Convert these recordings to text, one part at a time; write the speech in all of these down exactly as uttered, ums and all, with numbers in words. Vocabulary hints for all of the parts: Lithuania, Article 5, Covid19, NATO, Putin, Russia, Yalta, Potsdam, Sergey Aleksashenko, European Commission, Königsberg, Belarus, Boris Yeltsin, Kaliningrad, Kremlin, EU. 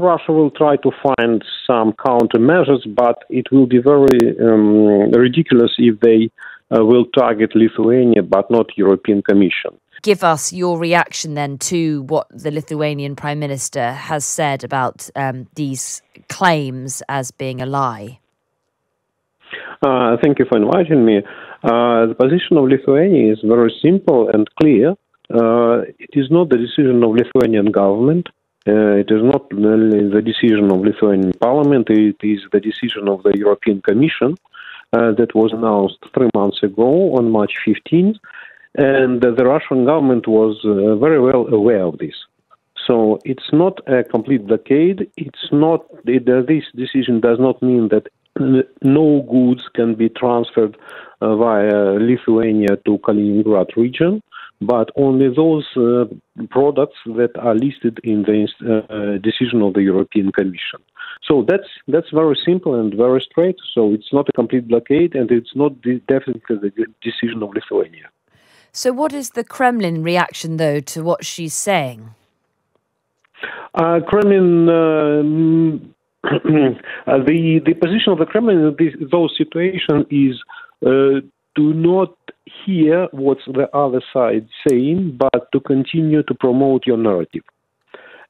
Russia will try to find some countermeasures, but it will be very um, ridiculous if they uh, will target Lithuania, but not European Commission. Give us your reaction then to what the Lithuanian Prime Minister has said about um, these claims as being a lie. Uh, thank you for inviting me. Uh, the position of Lithuania is very simple and clear. Uh, it is not the decision of Lithuanian government. Uh, it is not the decision of Lithuanian parliament. It is the decision of the European Commission uh, that was announced three months ago on March fifteenth. And the Russian government was uh, very well aware of this. So it's not a complete blockade. It's not it, uh, this decision does not mean that no goods can be transferred uh, via Lithuania to Kaliningrad region, but only those uh, products that are listed in the uh, decision of the European Commission. So that's that's very simple and very straight. So it's not a complete blockade, and it's not de- definitely the decision of Lithuania. So what is the Kremlin reaction, though, to what she's saying? Uh, Kremlin, uh, the the position of the Kremlin in this, those situations is uh, to not hear what the other side is saying, but to continue to promote your narrative.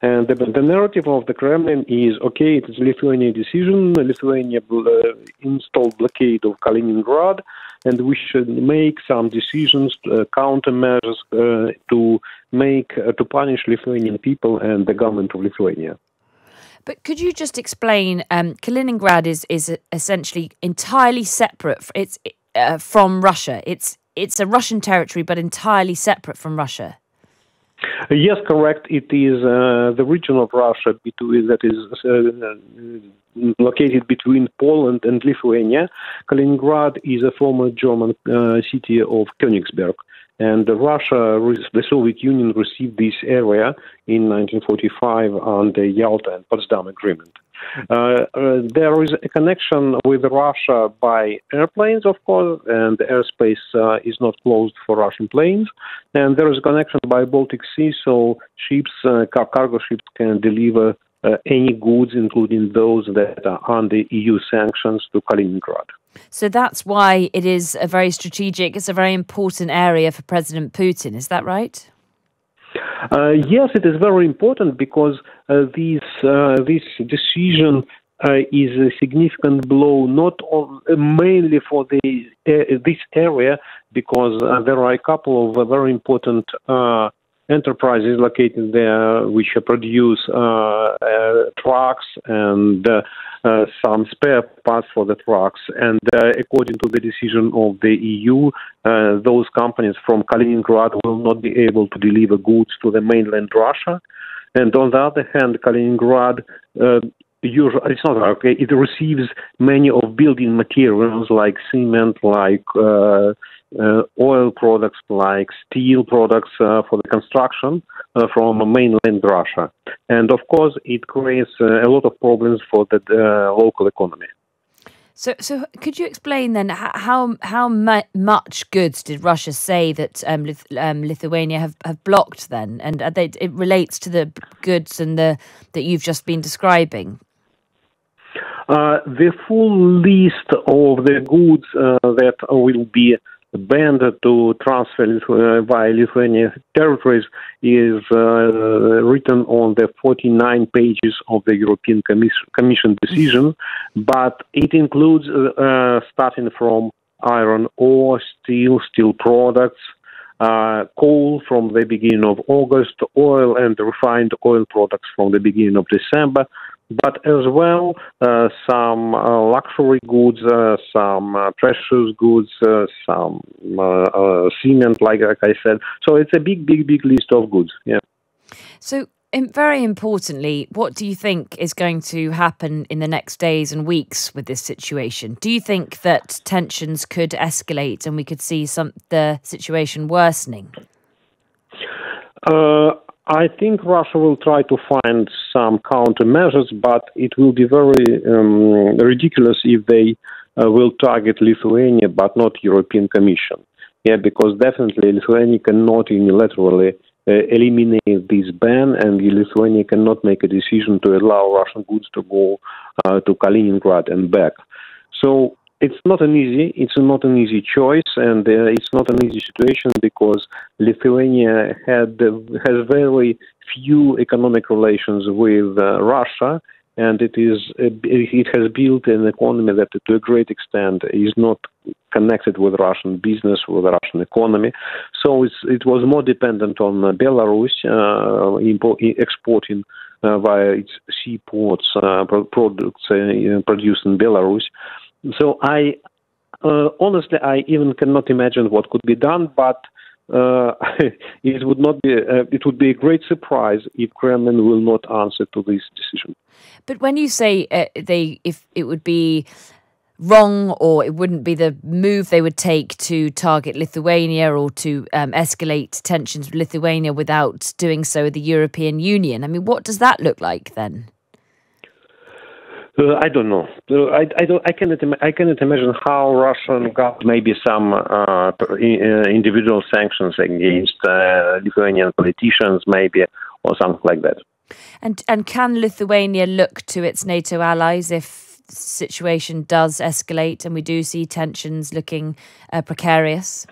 And the, the narrative of the Kremlin is, okay, it is Lithuania decision, Lithuania uh, installed blockade of Kaliningrad, and we should make some decisions, uh, countermeasures uh, to make uh, to punish Lithuanian people and the government of Lithuania. But could you just explain? Um, Kaliningrad is is essentially entirely separate. It's uh, from Russia. It's it's a Russian territory, but entirely separate from Russia. Yes, correct. It is uh, the region of Russia between, that is uh, located between Poland and Lithuania. Kaliningrad is a former German uh, city of Königsberg, and Russia, the Soviet Union, received this area in nineteen forty-five under Yalta and Potsdam agreement. Uh, uh, there is a connection with Russia by airplanes, of course, and the airspace uh, is not closed for Russian planes. And there is a connection by Baltic Sea, so ships, uh, car- cargo ships can deliver uh, any goods, including those that are under E U sanctions, to Kaliningrad. So that's why it is a very strategic, it's a very important area for President Putin, is that right? Uh, yes, it is very important because uh, this uh, this decision uh, is a significant blow, not on, uh, mainly for the uh, this area, because uh, there are a couple of uh, very important uh, enterprises located there, which produce uh, uh, trucks and uh, uh, some spare parts for the trucks. And uh, according to the decision of the E U, uh, those companies from Kaliningrad will not be able to deliver goods to the mainland Russia. And on the other hand, Kaliningrad, uh, usually, it's not okay, it receives many of building materials like cement, like uh, Uh, oil products, like steel products uh, for the construction uh, from mainland Russia. And of course, it creates uh, a lot of problems for the uh, local economy. So, so could you explain then how how much goods did Russia say that um, Lith um, Lithuania have, have blocked then? And are they, it relates to the goods and the that you've just been describing. Uh, the full list of the goods uh, that will be banned to transfer uh, by Lithuania territories is uh, written on the forty-nine pages of the European Commission, Commission decision, but it includes uh, uh, starting from iron ore, steel, steel products, uh, coal from the beginning of August, oil and refined oil products from the beginning of December, but as well uh, some uh, luxury goods, uh, some uh, precious goods, uh, some uh, uh, cement, like, like I said. So it's a big, big, big list of goods, yeah. So um, very importantly, what do you think is going to happen in the next days and weeks with this situation? Do you think that tensions could escalate and we could see some the situation worsening? Uh I think Russia will try to find some countermeasures, but it will be very um, ridiculous if they uh, will target Lithuania, but not European Commission. Yeah, because definitely Lithuania cannot unilaterally uh, eliminate this ban, and Lithuania cannot make a decision to allow Russian goods to go uh, to Kaliningrad and back. So it's not an easy, it's not an easy choice, and uh, it's not an easy situation because Lithuania had has very few economic relations with uh, Russia, and it is it has built an economy that, to a great extent, is not connected with Russian business, with the Russian economy. So it's, it was more dependent on Belarus uh, import, exporting uh, via its seaports uh, products uh, produced in Belarus. So I uh, honestly, I even cannot imagine what could be done, but uh, it would not be uh, it would be a great surprise if Kremlin will not answer to this decision. But when you say uh, they, if it would be wrong or it wouldn't be the move they would take to target Lithuania or to um, escalate tensions with Lithuania without doing so with the European Union, I mean, what does that look like then? Uh, I don't know. Uh, I, I don't. I cannot. Im I cannot imagine how Russian got maybe some uh, in, uh, individual sanctions against uh, Lithuanian politicians, maybe, or something like that. And and can Lithuania look to its NATO allies if the situation does escalate and we do see tensions looking uh, precarious?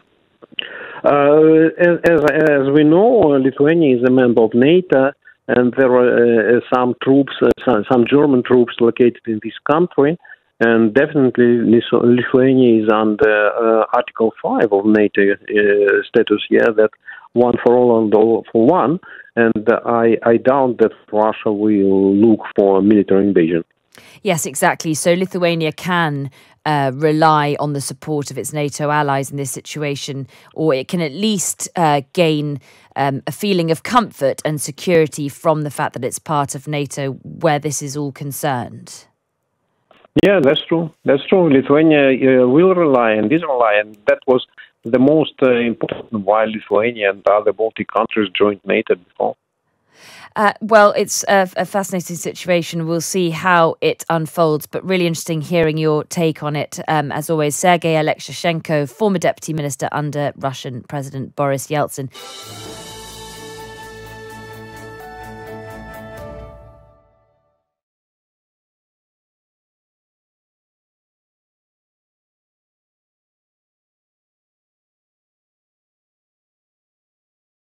Uh, as, as as we know, Lithuania is a member of NATO. And there are uh, some troops, uh, some, some German troops located in this country. And definitely Lithuania is under uh, Article five of NATO uh, status here, yeah, that one for all and all for one. And uh, I, I doubt that Russia will look for a military invasion. Yes, exactly. So Lithuania can uh, rely on the support of its NATO allies in this situation, or it can at least uh, gain um, a feeling of comfort and security from the fact that it's part of NATO where this is all concerned. Yeah, that's true. That's true. Lithuania uh, will rely and is relying. That was the most uh, important why Lithuania and other Baltic countries joined NATO before. Uh, well, it's a, a fascinating situation. We'll see how it unfolds, but really interesting hearing your take on it. Um, as always, Sergey Aleksashenko, former deputy minister under Russian President Boris Yeltsin.